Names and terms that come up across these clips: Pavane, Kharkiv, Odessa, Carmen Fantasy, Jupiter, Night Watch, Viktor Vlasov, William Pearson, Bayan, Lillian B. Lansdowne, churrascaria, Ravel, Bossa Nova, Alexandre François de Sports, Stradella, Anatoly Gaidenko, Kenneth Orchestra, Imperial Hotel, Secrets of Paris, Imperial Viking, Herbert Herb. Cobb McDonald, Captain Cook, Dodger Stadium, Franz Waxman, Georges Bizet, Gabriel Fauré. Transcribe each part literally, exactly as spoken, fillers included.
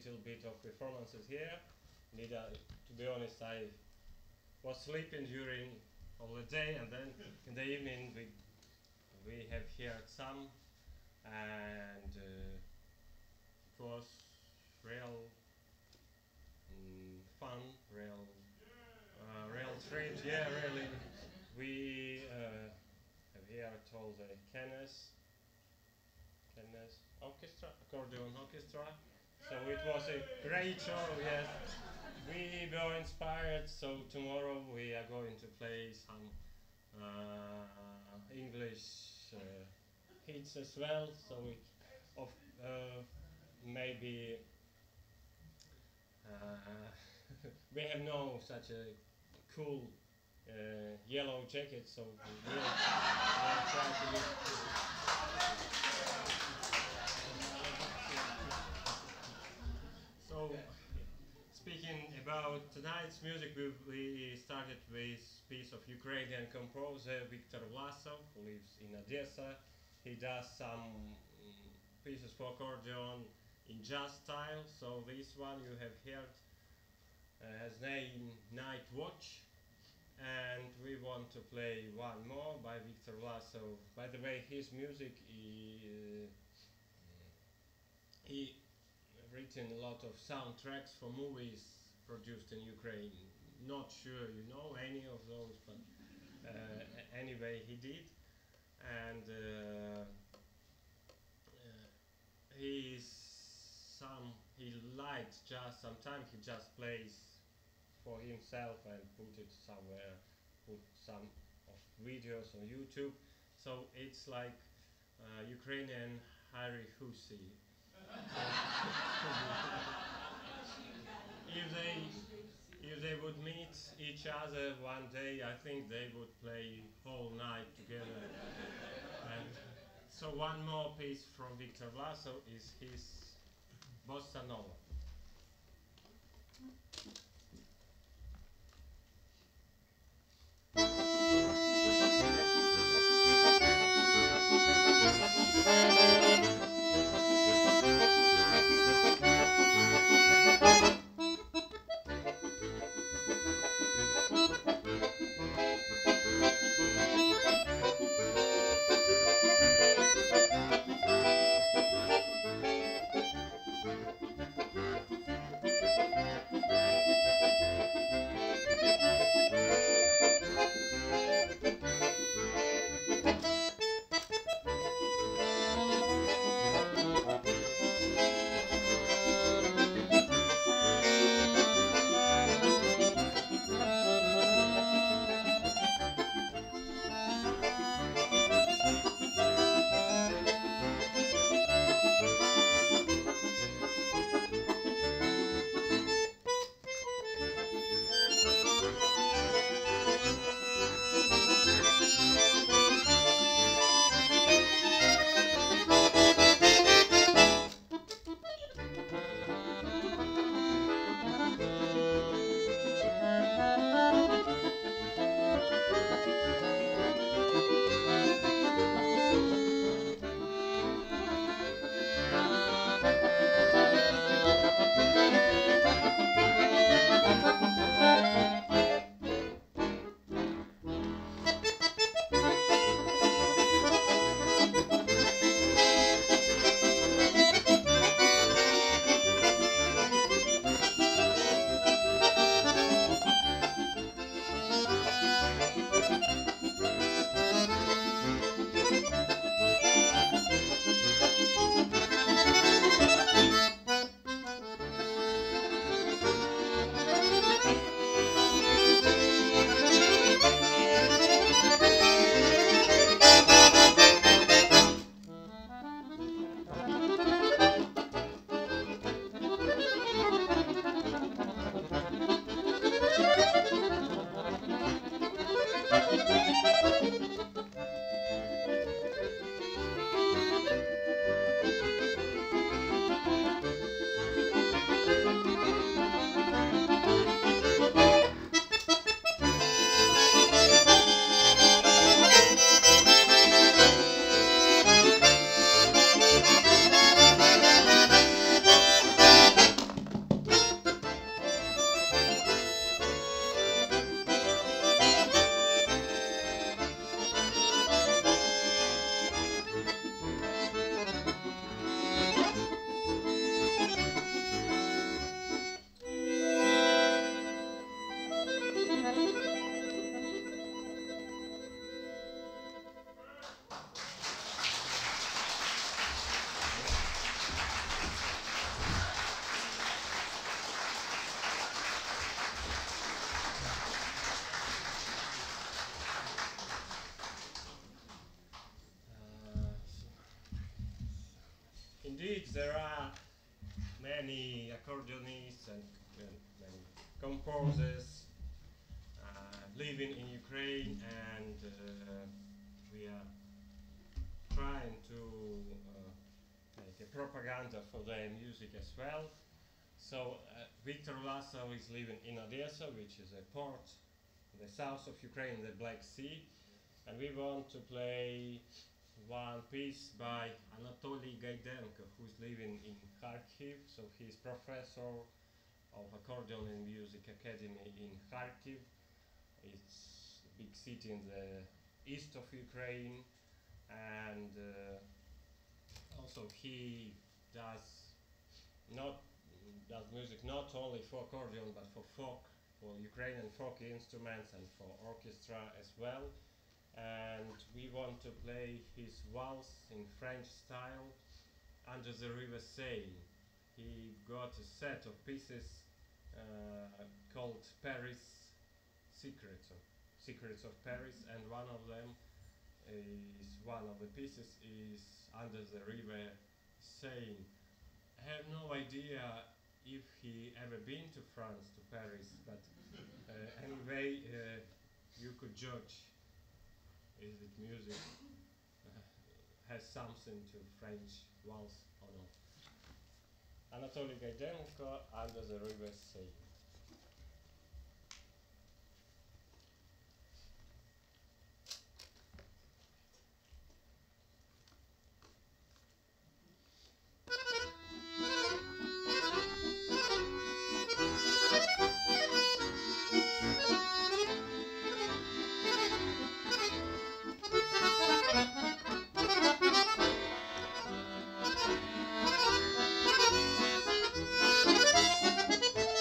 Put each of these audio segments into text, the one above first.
Little bit of performances here. Need a, to be honest, I was sleeping during all the day, and then in the evening we we have heard some, and uh, it was real mm, fun, real uh, real treat. Yeah, really. We uh, have heard all the Kenneth Kenneth Orchestra, accordion orchestra. So it was a great show, yes. We were inspired, so tomorrow we are going to play some uh, English uh, hits as well. So it of, uh, maybe uh, we have no such a cool uh, yellow jacket, so we will uh, try to look. So, speaking about tonight's music, we, we started with a piece of Ukrainian composer Viktor Vlasov, who lives in Odessa. He does some pieces for accordion in jazz style. So this one you have heard, uh, his name Night Watch. And we want to play one more by Viktor Vlasov. By the way, his music, he, uh, he written a lot of soundtracks for movies produced in Ukraine. Not sure you know any of those, but uh, anyway, he did. And uh, uh, he is some, he likes jazz. Sometimes he just plays for himself and put it somewhere, put some of videos on YouTube. So it's like uh, Ukrainian Harry Husi. if they if they would meet each other one day, I think they would play whole night together. And so one more piece from Viktor Vlasov is his Bossa Nova. Thank you. composers uh, living in Ukraine, and uh, we are trying to uh, make a propaganda for their music as well. So uh, Viktor Vlasov is living in Odessa, which is a port in the south of Ukraine, the Black Sea, and we want to play one piece by Anatoly Gaidenko, who's living in Kharkiv. So he's professor of accordion and music academy in Kharkiv. It's a big city in the east of Ukraine, and uh, also he does not does music not only for accordion but for folk, for Ukrainian folk instruments and for orchestra as well. And we want to play his waltz in French style, Under the River Seine. He got a set of pieces uh, called Paris Secrets of, Secrets of Paris, and one of them is one of the pieces is Under the River Seine. I have no idea if he ever been to France, to Paris, but uh, anyway, uh, you could judge. Is it music uh, has something to French waltz or not? Anatoly Gaidenko, Under the River Seine.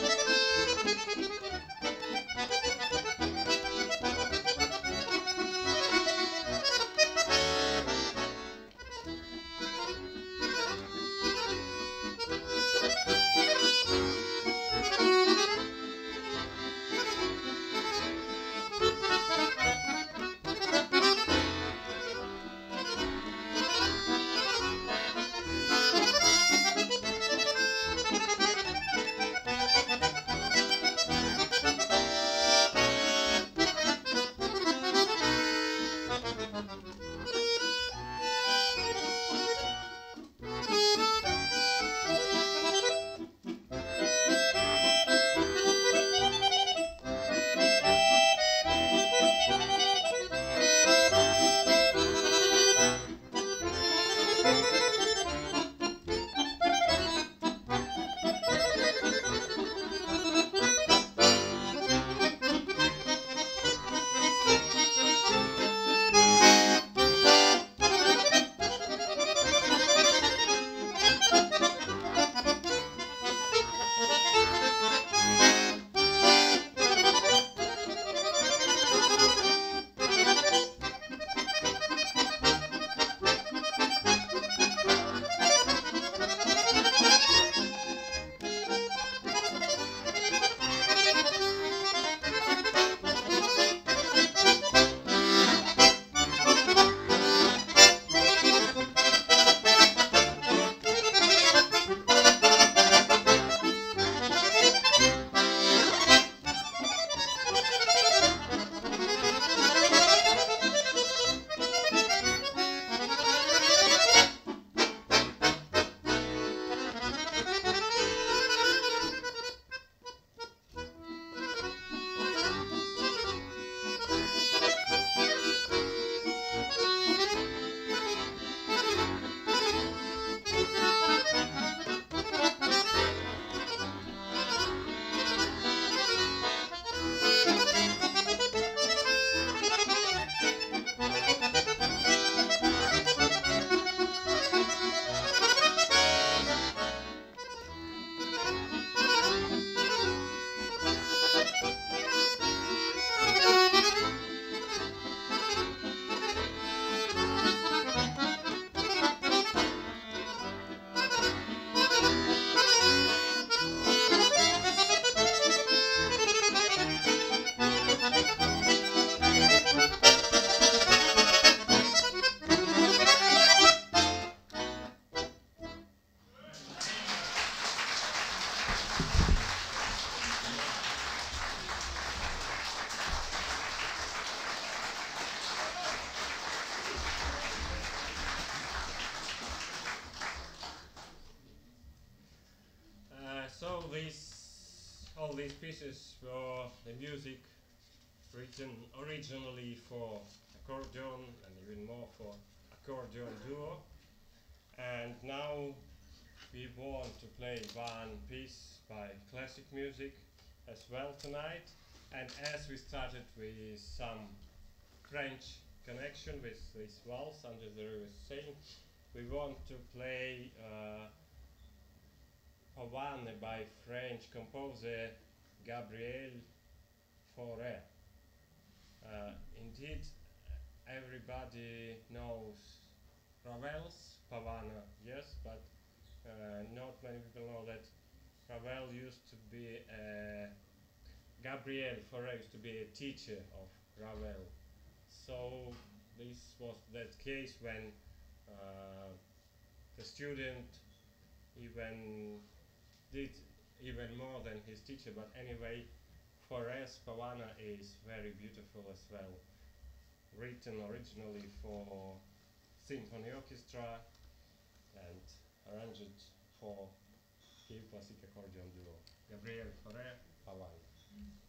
Thank you. These pieces were the music written originally for accordion and even more for accordion duo. And now we want to play one piece by classic music as well tonight. And as we started with some French connection with this waltz Under the River Seine, we want to play uh, Pavane by French composer Gabriel Fauré. Uh, indeed, everybody knows Ravel's Pavane, yes, but uh, not many people know that Ravel used to be a Gabriel Fauré used to be a teacher of Ravel. So this was that case when uh, the student even did even more than his teacher. But anyway, Fauré's Pavane is very beautiful as well. Written originally for symphony orchestra and arranged for the classic accordion duo. Gabriel Fauré, Pavane. Mm-hmm.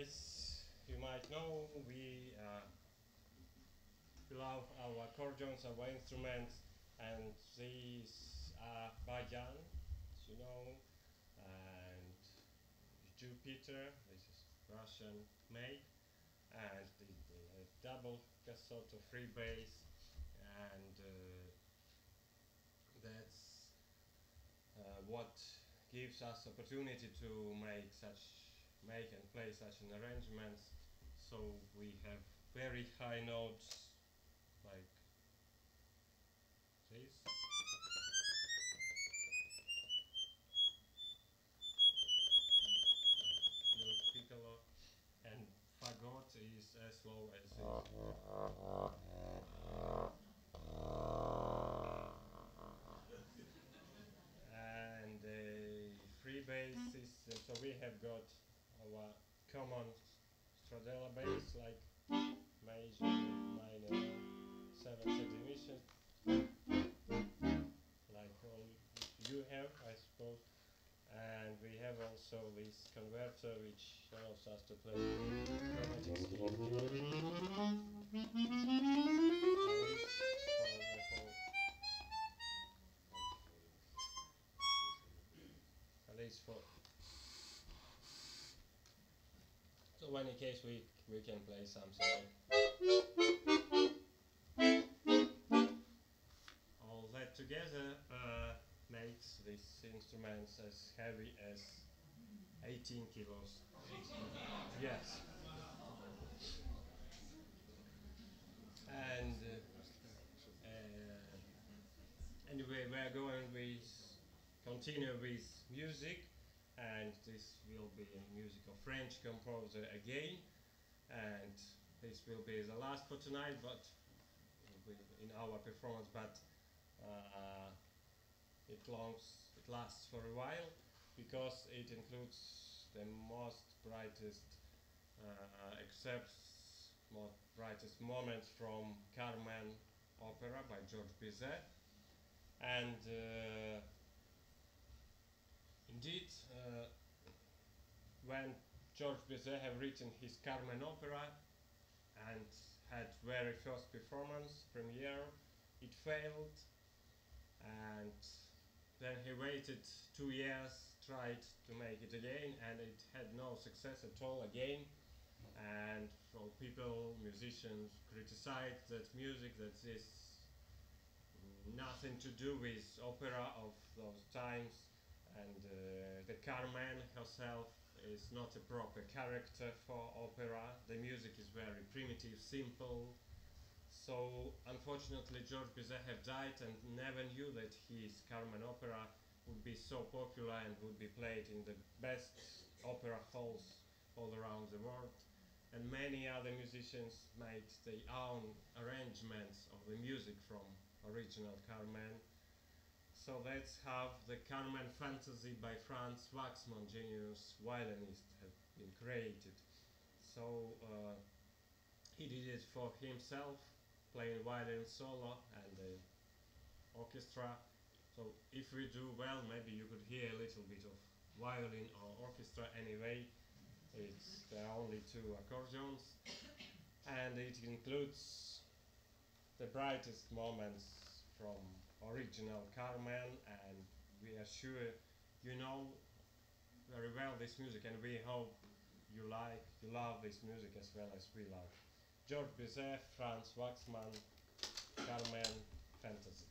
as you might know, we uh, love our accordions, our instruments, and these are Bayan, as you know, and Jupiter, this is Russian made, and the, the double casotto free bass, and uh, that's uh, what gives us opportunity to make such make and play such an arrangements. So we have very high notes like this. Piccolo and fagot is as low as this. And uh, free basses, and so we have got our common Stradella bass like major, minor, seventh diminution, like all you have, I suppose. And we have also this converter which allows us to play chromatic scale. At least for. So in any case, we we can play something like all that together. Uh, makes these instruments as heavy as eighteen kilos. Yes. And uh, uh, anyway, we're going with, continue with music, and this will be music of French composer again, and this will be the last for tonight, but in our performance, but uh, It, longs, it lasts for a while because it includes the most brightest, uh, excerpts, most brightest moments from Carmen opera by Georges Bizet. And uh, indeed, uh, when Georges Bizet had written his Carmen opera and had very first performance, premiere, it failed, and then he waited two years, tried to make it again, and it had no success at all again. And so people, musicians, criticized that music, that this nothing to do with opera of those times, and uh, the Carmen herself is not a proper character for opera. The music is very primitive, simple. So, unfortunately, Georges Bizet had died and never knew that his Carmen opera would be so popular and would be played in the best opera halls all around the world. And many other musicians made their own arrangements of the music from original Carmen. So that's how the Carmen Fantasy by Franz Waxman, genius violinist, have been created. So, uh, he did it for himself, playing violin solo and the orchestra. So if we do well, maybe you could hear a little bit of violin or orchestra. Anyway, it's there are only two accordions, and it includes the brightest moments from original Carmen, and we are sure you know very well this music, and we hope you like, you love this music as well as we love. Georges Bizet, Franz Waxman, Carmen Fantasy.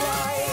Right.